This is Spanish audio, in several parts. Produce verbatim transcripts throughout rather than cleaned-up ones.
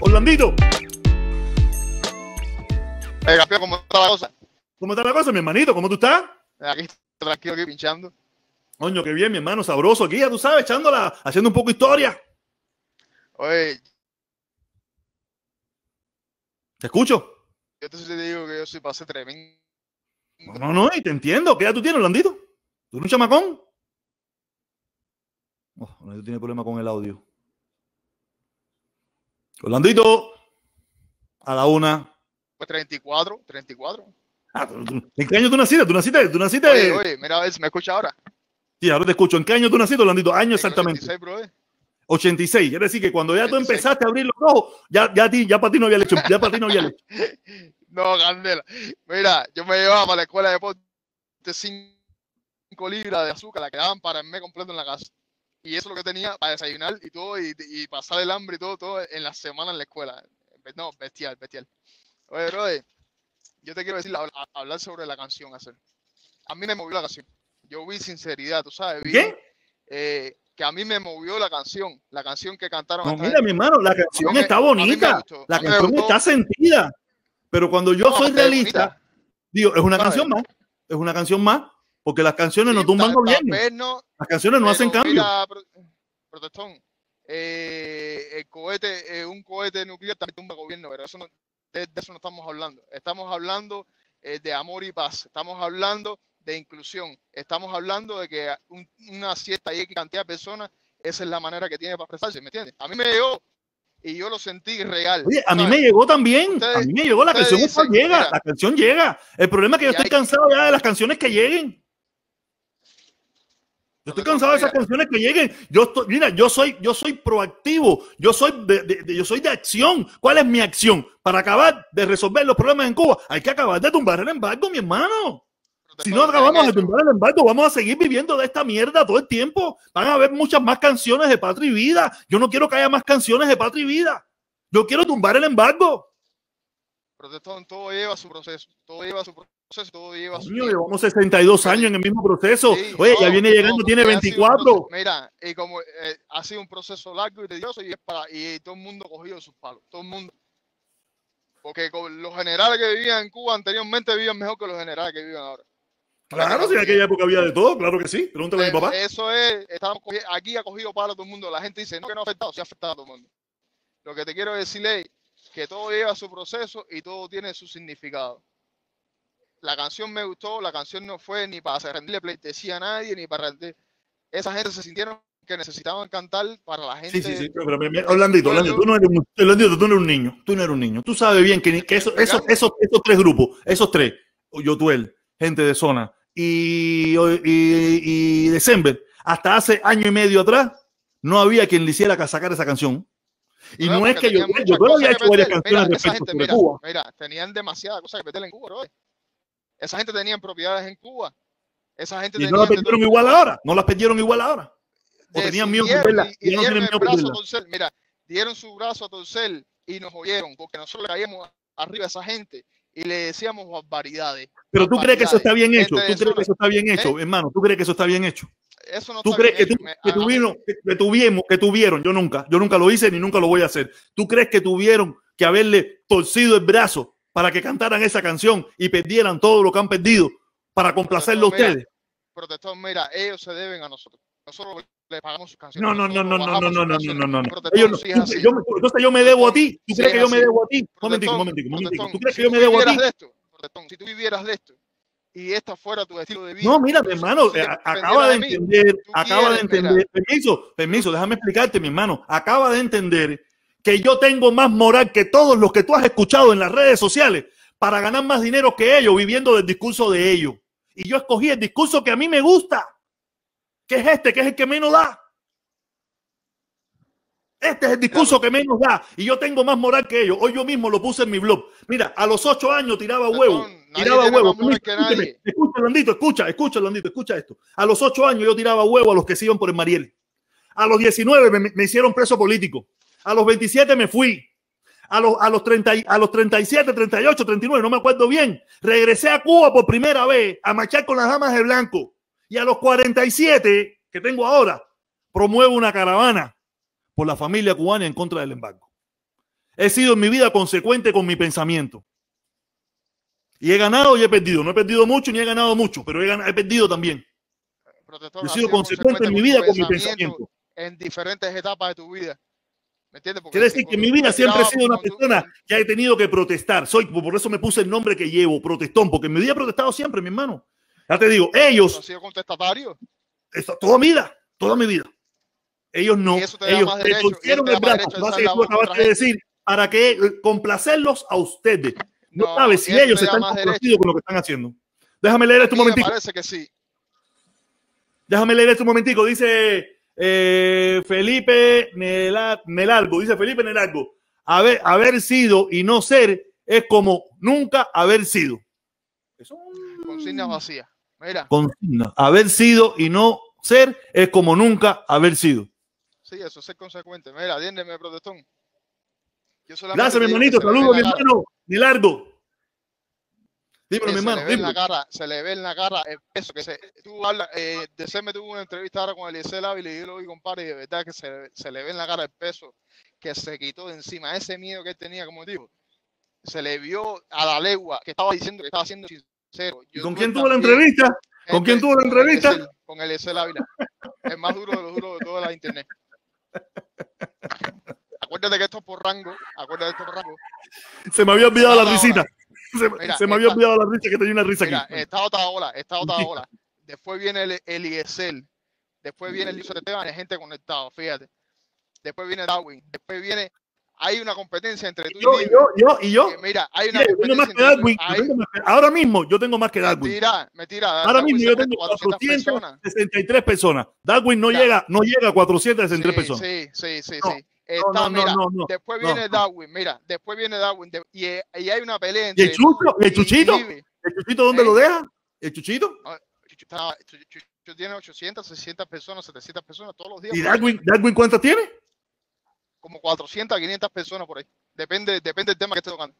Orlandito, Orlandito. Hey, campeón, ¿cómo está la cosa? ¿Cómo está la cosa, mi hermanito? ¿Cómo tú estás? Aquí, tranquilo, aquí pinchando. Coño, qué bien, mi hermano, sabroso aquí, ya tú sabes, echándola, haciendo un poco de historia. Oye. ¿Te escucho? Yo te digo que yo soy pase tremendo. No, no, no, y te entiendo. ¿Qué edad tú tienes, Orlandito? ¿Tú eres un chamacón? Oh, Orlandito tiene problema con el audio. Orlandito, a la una. Pues treinta y cuatro, treinta y cuatro. Ah, ¿tú, tú, ¿en qué año tú naciste? ¿Tú naciste? ¿Tú naciste? Oye, oye, mira, a ver si me escucha ahora. Sí, ahora te escucho. ¿En qué año tú naciste, Orlandito? Año exactamente. ochenta y seis, quiere decir que cuando ya tú empezaste a abrir los ojos, ya, ya, ti, ya para ti no había leche, ya para ti no había leche. No, Candela. Mira, yo me llevaba para la escuela de deporte cinco libras de azúcar, la que daban para el mes completo en la casa. Y eso es lo que tenía para desayunar y todo, y, y pasar el hambre y todo, todo en la semana en la escuela. No, bestial, bestial. Oye, brother, yo te quiero decir, a, hablar sobre la canción, hacer. A mí me movió la canción. Yo vi sinceridad, tú sabes. Vi, ¿qué? Eh, que a mí me movió la canción, la canción que cantaron. No, mira, mi hermano, la canción está bonita, la canción está sentida, pero cuando yo soy realista, digo, es una canción más, es una canción más, porque las canciones no tumban gobierno, las canciones no hacen cambio. Protestón, el cohete, un cohete nuclear también tumba gobierno, pero eso no, de eso no estamos hablando, estamos hablando de amor y paz, estamos hablando de inclusión. Estamos hablando de que un, una cierta y cantidad de personas, esa es la manera que tiene para expresarse, ¿me entiendes? A mí me llegó y yo lo sentí real. Oye, a mí me llegó también, ustedes, a mí me llegó, la canción dicen, llega, mira, la canción llega. El problema es que yo estoy hay, cansado ya de las canciones que lleguen. Yo estoy cansado de esas canciones que lleguen. Yo estoy, mira, yo soy, yo soy proactivo, yo soy de, de, de, yo soy de acción. ¿Cuál es mi acción? Para acabar de resolver los problemas en Cuba, hay que acabar de tumbar el embargo, mi hermano. Si no acabamos de tumbar el embargo, vamos a seguir viviendo de esta mierda todo el tiempo. Van a haber muchas más canciones de Patria y Vida. Yo no quiero que haya más canciones de Patria y Vida. Yo quiero tumbar el embargo. Protestón, todo lleva su proceso. Todo lleva su proceso. Todo lleva su proceso. Llevamos sesenta y dos años en el mismo proceso. Sí, oye, no, ya viene llegando, no, tiene veinticuatro. Proceso, mira, y como eh, ha sido un proceso largo y tedioso, y, es para, y todo el mundo cogido sus palos. Todo el mundo. Porque con los generales que vivían en Cuba anteriormente vivían mejor que los generales que viven ahora. Claro, si en aquella época había de todo, claro que sí. Pregúntale a mi papá. Eso es, estamos aquí ha cogido palo todo el mundo. La gente dice, no, que no ha afectado, sí ha afectado a todo el mundo. Lo que te quiero decir es que todo lleva su proceso y todo tiene su significado. La canción me gustó, la canción no fue ni para rendirle pleitesía a nadie, ni para rendir. Esa gente se sintieron que necesitaban cantar para la gente. Sí, sí, sí, pero, pero, pero Orlandito, Orlandito, tú no eres un, Orlandito, tú no eres un niño, tú no eres un niño. Tú sabes bien que, que esos, esos, esos, esos tres grupos, esos tres, Yotuel, Gente de Zona, Y, y, y December, hasta hace año y medio atrás, no había quien le hiciera sacar esa canción. Y no, no es que yo, yo no había hecho varias canciones respecto sobre Cuba. Mira, tenían demasiadas cosas que meterle en Cuba, bro. Esa gente tenían propiedades en Cuba. Esa gente y no las perdieron igual ahora. No las perdieron igual ahora. O de tenían miedo que mira, dieron su brazo a torcer y nos oyeron, porque nosotros le caíamos arriba a esa gente y le decíamos barbaridades. Pero tú crees que eso está bien hecho, tú crees que eso está bien hecho, hermano, tú crees que eso está bien hecho. Eso no. Tú crees que, tú, que tuvieron, que tuvimos, que tuvieron, yo nunca, yo nunca lo hice ni nunca lo voy a hacer. ¿Tú crees que tuvieron que haberle torcido el brazo para que cantaran esa canción y perdieran todo lo que han perdido para complacerlo a ustedes? Protestón, mira, ellos se deben a nosotros. Nosotros le pagamos sus canciones. No, no, no, no, no, no, no, no, no, no, no. Entonces yo me debo a ti. ¿Tú crees que yo me debo a ti? Momentico, momentico, momentico. ¿Tú crees que yo me debo a ti? Si tú vivieras de esto y esta fuera tu estilo de vida. No, mira, mi hermano, acaba de entender, acaba de entender. Permiso, permiso, déjame explicarte, mi hermano. Acaba de entender que yo tengo más moral que todos los que tú has escuchado en las redes sociales para ganar más dinero que ellos viviendo del discurso de ellos. Y yo escogí el discurso que a mí me gusta. Que es este, que es el que menos da. Este es el discurso que menos da. Y yo tengo más moral que ellos. Hoy yo mismo lo puse en mi blog. Mira, a los ocho años tiraba huevo. Tiraba huevo. Escucha, Orlandito, escucha, escucha, Orlandito, escucha esto. A los ocho años yo tiraba huevo a los que se iban por el Mariel. A los diecinueve me, me hicieron preso político. A los veintisiete me fui. A los, a los treinta, a los treinta y siete, treinta y ocho, treinta y nueve, no me acuerdo bien. Regresé a Cuba por primera vez a marchar con las damas de blanco. Y a los cuarenta y siete que tengo ahora, promuevo una caravana por la familia cubana en contra del embargo. He sido en mi vida consecuente con mi pensamiento. Y he ganado y he perdido. No he perdido mucho ni he ganado mucho, pero he, ganado, he perdido también. Protector, he sido consecuente en mi vida con mi pensamiento. En diferentes etapas de tu vida. ¿Me entiendes? Quiere decir que en mi vida siempre he sido una persona que he tenido que protestar. Soy, por eso me puse el nombre que llevo, protestón, porque en mi vida he protestado siempre, mi hermano. Ya te digo, ellos... ¿Has sido contestatario? Eso, toda mi vida, toda mi vida. Ellos no. Ellos me torcieron el brazo. Lo que tú acabaste de decir, para que complacerlos a ustedes. No, no sabes si ellos están complacidos con lo que están haciendo. Déjame leer esto un momentico. Me parece que sí. Déjame leer esto un momentico. Dice... Eh, Felipe Nelargo, dice Felipe Nelargo, haber, haber sido y no ser es como nunca haber sido. Eso... Consigna vacía. Mira. Consigna. Haber sido y no ser es como nunca haber sido. Sí, eso es ser consecuente. Mira, atiéndeme, protestón. Gracias, mi hermanito. Saludos, mi hermano Nelargo. Dímelo, mi hermano. Se le ve en la cara, se le ve en la cara el peso que se... Tú hablas, eh, December tuvo una entrevista ahora con Eliécer Ávila y yo lo vi, compadre, y de verdad que se, se le ve en la cara el peso que se quitó de encima. Ese miedo que él tenía, como digo, se le vio a la legua que estaba diciendo que estaba siendo sincero. Yo ¿Con quién tuvo la entrevista? ¿Con este, quién tuvo la entrevista? El, con Eliécer Ávila. El más duro de los duros de toda la internet. Acuérdate que esto es por rango. Acuérdate de esto por rango. Se me había olvidado la risita. Se, mira, se me había esta, olvidado la risa, que tenía una risa mira, aquí. Está Otaola, está Otaola. Después viene el Eliécer. Después viene el Eliécer Esteban, hay gente conectada, fíjate. Después viene Darwin. Después viene... Hay una competencia entre tú y yo. Y yo, yo, y yo. Mira, hay una sí, competencia entre Darwin, hay... Ahora mismo yo tenmo más que Darwin. Mentira, mentira. Ahora Darwin mismo yo tengo cuatrocientas sesenta y tres personas. personas. Darwin no, claro. llega, no llega a cuatrocientas sesenta y tres sí, personas. Sí, sí, sí, no. sí. Está, no, no, mira, no, no, después no, viene no. Darwin, mira, después viene Darwin de, y, y hay una pelea entre... ¿Y el, chucho, y, ¿El Chuchito? Y ¿El Chuchito dónde eh, lo deja? ¿El Chuchito? No, Chuchito, no, Chuchito tiene ochocientas, seiscientas personas, setecientas personas todos los días. ¿Y Darwin, Darwin cuántas tiene? Como cuatrocientas, quinientas personas por ahí. Depende, depende del tema que esté tocando.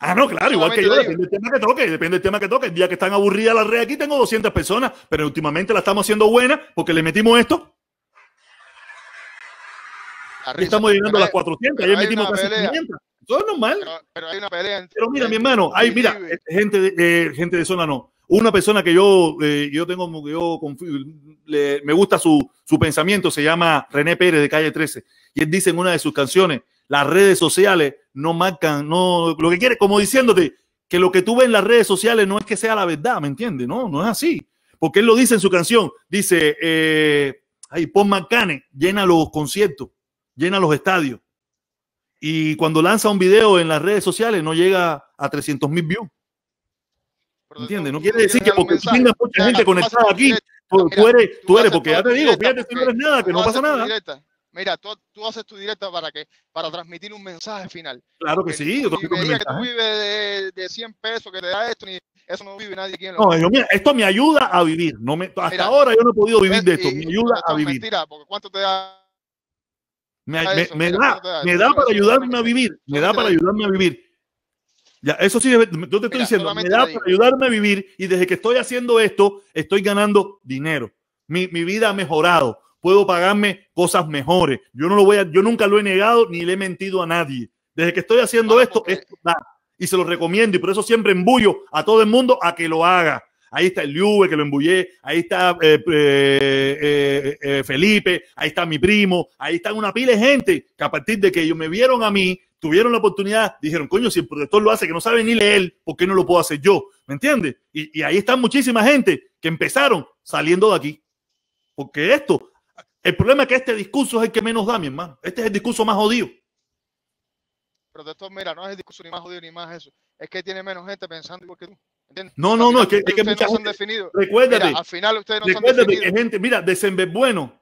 Ah, no, claro, igual que yo, depende del tema que toque, depende del tema que toque. El día que están aburridas las redes aquí tengo doscientas personas, pero últimamente la estamos haciendo buena porque le metimos esto. Risa, estamos llegando a las cuatrocientas, ayer metimos casi quinientas. Todo es normal. Pero, pero hay una pelea. Entre, pero mira, mi hermano, hay, mira, gente de, eh, gente de zona no. Una persona que yo, eh, yo tengo, yo confío, le, me gusta su, su pensamiento, se llama René Pérez de Calle trece. Y él dice en una de sus canciones, las redes sociales no marcan, no, lo que quiere, como diciéndote que lo que tú ves en las redes sociales no es que sea la verdad, ¿me entiendes? No, no es así. Porque él lo dice en su canción, dice, eh, ay, Paul McCann llena los conciertos. Llena los estadios. Y cuando lanza un video en las redes sociales no llega a trescientos mil views. ¿Entiendes? No quiere decir que porque tengas mucha gente conectada aquí, tú, tú eres, tú eres, porque ya te digo, fíjate si no eres nada, que no pasa nada. Mira, tú, tú haces tu directa para que para transmitir un mensaje final. Claro que porque sí. Yo transmito un mensaje. Que tú vives de, de cien pesos que te da esto, ni, eso no vive nadie aquí en no, yo, mira, esto me ayuda a vivir. No me, hasta mira, ahora yo no he podido vivir de esto, y, me ayuda a vivir. Mentira, porque ¿cuánto te da? Me, me, me, da, me da para ayudarme a vivir, me da para ayudarme a vivir. Ya, eso sí, yo te estoy Mira, diciendo, me da para ayudarme a vivir y desde que estoy haciendo esto, estoy ganando dinero. Mi, mi vida ha mejorado, puedo pagarme cosas mejores. Yo no lo voy a, yo nunca lo he negado ni le he mentido a nadie. Desde que estoy haciendo bueno, esto, porque... esto da, y se lo recomiendo y por eso siempre embullo a todo el mundo a que lo haga. Ahí está el Liube que lo embullé, ahí está eh, eh, eh, Felipe, ahí está mi primo, ahí está una pila de gente que a partir de que ellos me vieron a mí, tuvieron la oportunidad, dijeron, coño, si el protector lo hace que no sabe ni leer, ¿por qué no lo puedo hacer yo? ¿Me entiendes? Y, y ahí está muchísima gente que empezaron saliendo de aquí. Porque esto, el problema es que este discurso es el que menos da, mi hermano. Este es el discurso más jodido. Protector, mira, no es el discurso ni más jodido ni más eso. Es que tiene menos gente pensando igual que tú. No, no, no, es que, es que mucha no gente, definidos. Recuérdate, mira, al final ustedes no recuérdate son que gente, mira, December Bueno,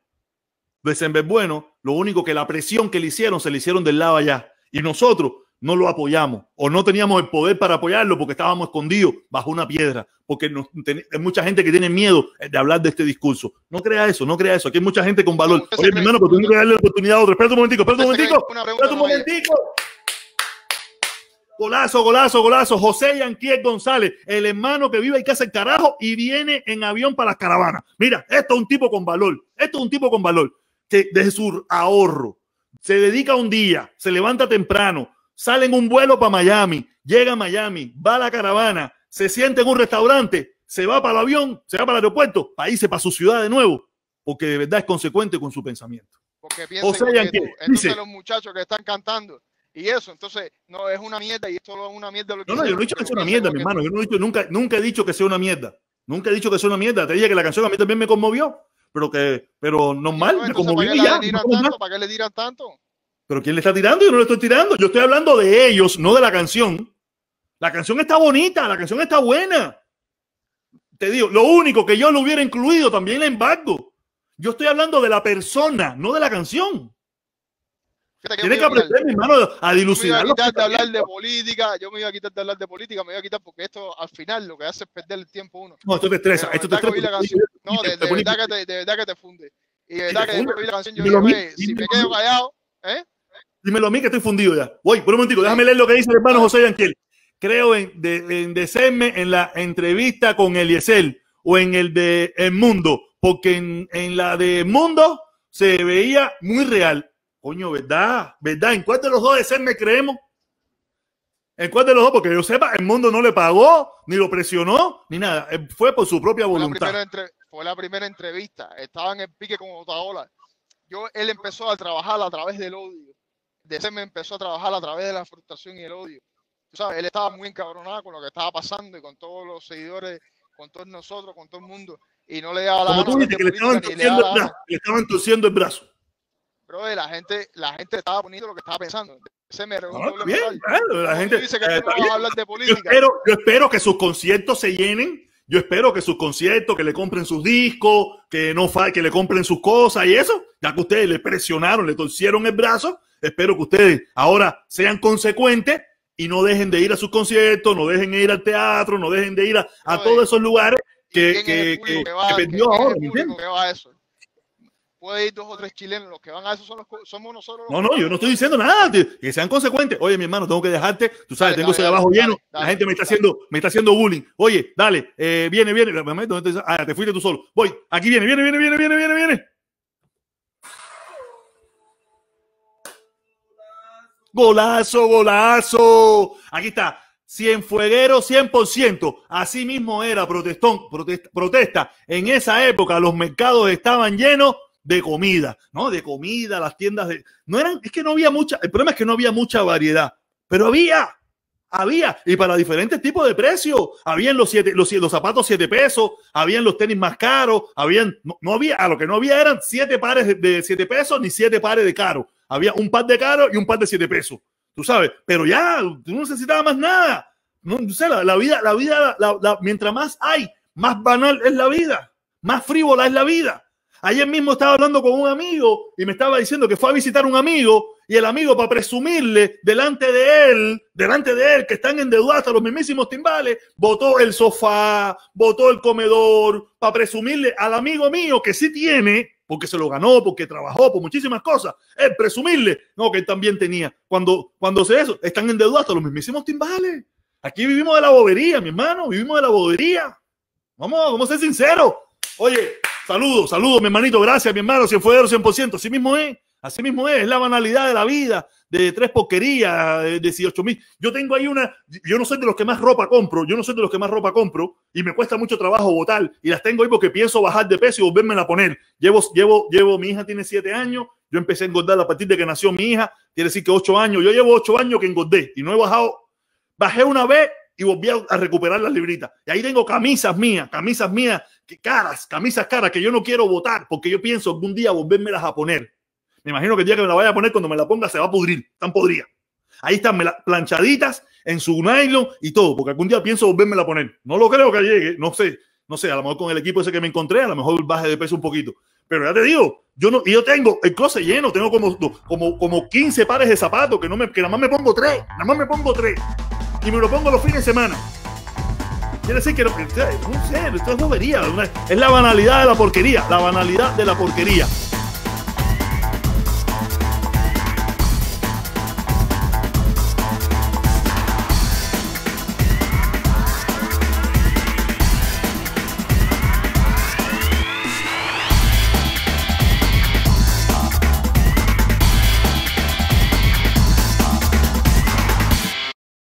December Bueno, lo único que la presión que le hicieron, se le hicieron del lado allá y nosotros no lo apoyamos o no teníamos el poder para apoyarlo porque estábamos escondidos bajo una piedra porque nos, ten, hay mucha gente que tiene miedo de hablar de este discurso. No crea eso, no crea eso, aquí hay mucha gente con valor. Oye, mi hermano, pero tengo que darle la oportunidad a otro. Espérate un momentico, espérate un momentico, espérate un momentico. Golazo, golazo, golazo. José Yanquier González, el hermano que vive y que hace el carajo y viene en avión para las caravanas. Mira, esto es un tipo con valor. Esto es un tipo con valor que desde su ahorro se dedica un día, se levanta temprano, sale en un vuelo para Miami, llega a Miami, va a la caravana, se siente en un restaurante, se va para el avión, se va para el aeropuerto, para irse para su ciudad de nuevo, porque de verdad es consecuente con su pensamiento. Porque piensan, o sea, que tú, entonces dice, los muchachos que están cantando y eso, entonces no es una mierda y es solo una mierda. Lo que no, no, yo no he dicho que sea una mierda, mi hermano, yo no he dicho, nunca, nunca he dicho que sea una mierda, nunca he dicho que sea una mierda, te dije que la canción a mí también me conmovió, pero que, pero normal, no, me conmovió y ya. Tanto, ¿para qué le tiran tanto? Pero ¿quién le está tirando? Yo no le estoy tirando, yo estoy hablando de ellos, no de la canción. La canción está bonita, la canción está buena. Te digo, lo único que yo lo hubiera incluido también el embargo. Yo estoy hablando de la persona, no de la canción. Tienes que aprender, mi hermano, a dilucidar. Yo me iba a quitar de hablar de política, yo me iba a quitar de hablar de política, me iba a quitar porque esto al final lo que hace es perder el tiempo uno. No, esto te estresa, esto te estresa. No, de verdad que te funde. Y de verdad que después de la canción yo digo, si me quedo callado, ¿eh? Dímelo a mí que estoy fundido ya. Voy, por un momentico, déjame leer lo que dice el hermano José Yanquier. Creo en, de, en December, en la entrevista con Eliécer o en el de El Mundo, porque en, en la de Mundo se veía muy real. Coño, ¿verdad? ¿Verdad? ¿En cuál de los dos December creemos? ¿En cuál de los dos? Porque yo sepa, El Mundo no le pagó, ni lo presionó, ni nada. Fue por su propia voluntad. Fue la primera, entre, fue la primera entrevista. Estaba en el pique con Otaola. Yo, él empezó a trabajar a través del odio. December empezó a trabajar a través de la frustración y el odio. Tú sabes, él estaba muy encabronado con lo que estaba pasando y con todos los seguidores, con todos nosotros, con todo el mundo. Y no le daba la... Como tú dices, que le estaban torciendo el brazo. Le estaban torciendo el brazo. Pero la gente, la gente estaba poniendo lo que estaba pensando. Se me reunió. No, bien, claro, la gente dice que no vamos a hablar de política. Yo espero, yo espero que sus conciertos se llenen. Yo espero que sus conciertos, que le compren sus discos, que no que le compren sus cosas y eso. Ya que ustedes le presionaron, le torcieron el brazo. Espero que ustedes ahora sean consecuentes y no dejen de ir a sus conciertos, no dejen de ir al teatro, no dejen de ir a, a no, todos esos lugares que, que, que, que, va, que perdió ahora. Puede ir dos o tres chilenos, los que van a eso son los, somos nosotros. Los no, no, yo no estoy diciendo nada, tío, que sean consecuentes. Oye, mi hermano, tengo que dejarte, tú sabes, dale, tengo ese de abajo lleno, dale, la gente dale, me está dale. haciendo me está haciendo bullying. Oye, dale, eh, viene, viene, ah, te fuiste tú solo. Voy, aquí viene, viene, viene, viene, viene, viene, viene. Golazo, golazo. Aquí está. Cienfueguero cien por ciento. Así mismo era protestón, protesta, protesta. En esa época los mercados estaban llenos de comida, ¿no? De comida, las tiendas de... No eran, es que no había mucha... El problema es que no había mucha variedad. Pero había, había. Y para diferentes tipos de precios. Habían los, siete, los, los zapatos siete pesos, habían los tenis más caros, habían... No, no había, a lo que no había eran siete pares de, de siete pesos ni siete pares de caros. Había un par de caros y un par de siete pesos, tú sabes, pero ya no necesitaba más nada. No, no sé, la, la vida, la vida, la, la, mientras más hay, más banal es la vida, más frívola es la vida. Ayer mismo estaba hablando con un amigo y me estaba diciendo que fue a visitar un amigo y el amigo, para presumirle delante de él, delante de él, que están endeudados hasta los mismísimos timbales, botó el sofá, botó el comedor, para presumirle al amigo mío que sí tiene, porque se lo ganó, porque trabajó, por muchísimas cosas. Es presumirle, no, que él también tenía. Cuando, cuando se eso, están endeudados hasta los mismísimos timbales. Aquí vivimos de la bobería, mi hermano, vivimos de la bobería. Vamos, vamos a ser sinceros. Oye, saludos, saludos, mi hermanito, gracias, mi hermano, Cienfueguero cien por ciento. Así mismo es, así mismo es, es la banalidad de la vida, de tres porquerías, de dieciocho mil. Yo tengo ahí una, yo no soy de los que más ropa compro, yo no soy de los que más ropa compro y me cuesta mucho trabajo botar y las tengo ahí porque pienso bajar de peso y volverme a poner. Llevo, llevo, llevo, mi hija tiene siete años, yo empecé a engordar a partir de que nació mi hija, quiere decir que ocho años, yo llevo ocho años que engordé y no he bajado, bajé una vez y volví a, a recuperar las libritas. Y ahí tengo camisas mías, camisas mías, que caras, camisas caras que yo no quiero botar porque yo pienso algún día volvérmelas a poner. Me imagino que el día que me la vaya a poner, cuando me la ponga, se va a pudrir, tan podría. Ahí están planchaditas en su nylon y todo, porque algún día pienso volvérmela a poner. No lo creo que llegue, no sé, no sé, a lo mejor con el equipo ese que me encontré, a lo mejor baje de peso un poquito. Pero ya te digo, yo no, yo tengo el closet lleno, tengo como, como, como quince pares de zapatos que, no me, que nada más me pongo tres, nada más me pongo tres. Y me lo pongo los fines de semana. Quiere decir que no, no sé, esto es bobería, es la banalidad de la porquería, la banalidad de la porquería.